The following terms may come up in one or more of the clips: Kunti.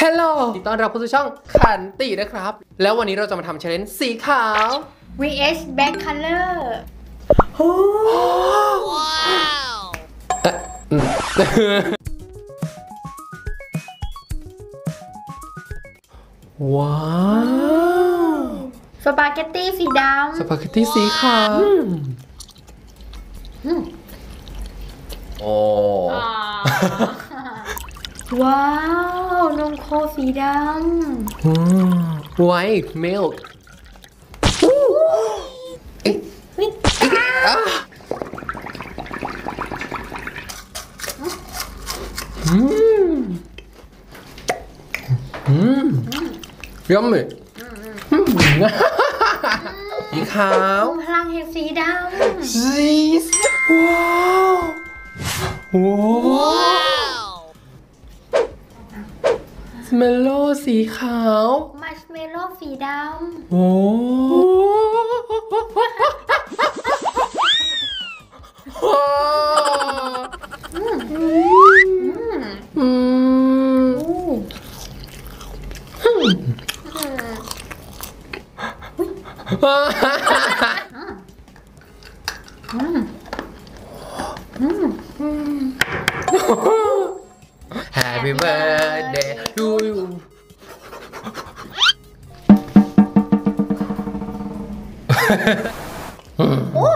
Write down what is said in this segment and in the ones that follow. ฮัลโหลตอนรับเข้าสู่ช่องขันตินะครับแล้ววันนี้เราจะมาทำ challenge สีขาว vs black color ว้าวว้าวสปาเกตตี้สีดำสปาเกตตี้สีขาวโอ้ว้าวนมโคสีดำ white milk ย่อมเลยสีขาวพลังแห่งสีดำสีว้าวว้าวมัชเมลโล่สีขาวมัชเมลโล่สีดำโอ้Happy birthday to you โอ้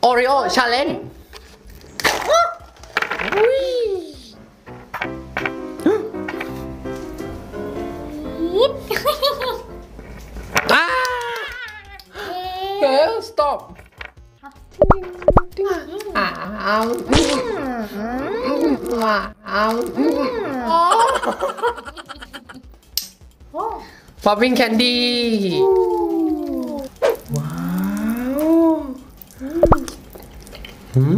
โอริโอชาเลนจ์stop อ้าวว้าวป๊อปปิ้งแคนดี้ว้าว1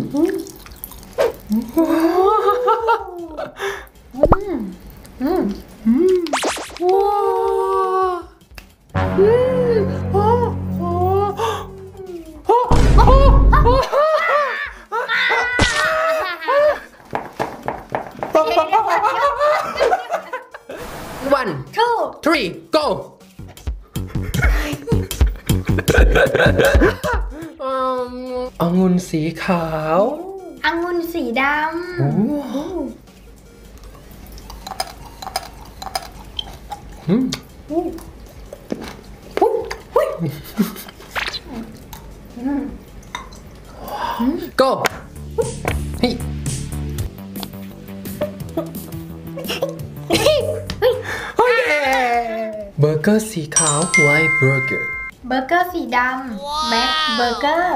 2 3 go องุ่นสีขาวองุ่นสีดำ go เบอร์เกอร์สีขาว white burger เบอร์เกอร์สีดำ black burger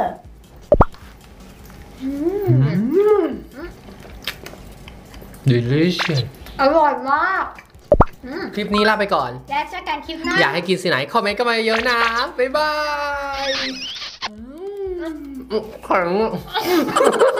delicious อร่อยมากคลิปนี้ลาไปก่อนและเจอกันคลิปหน้าอยากให้กินสีไหนคอมเมนต์กันมาเยอะนะบ๊ายบาย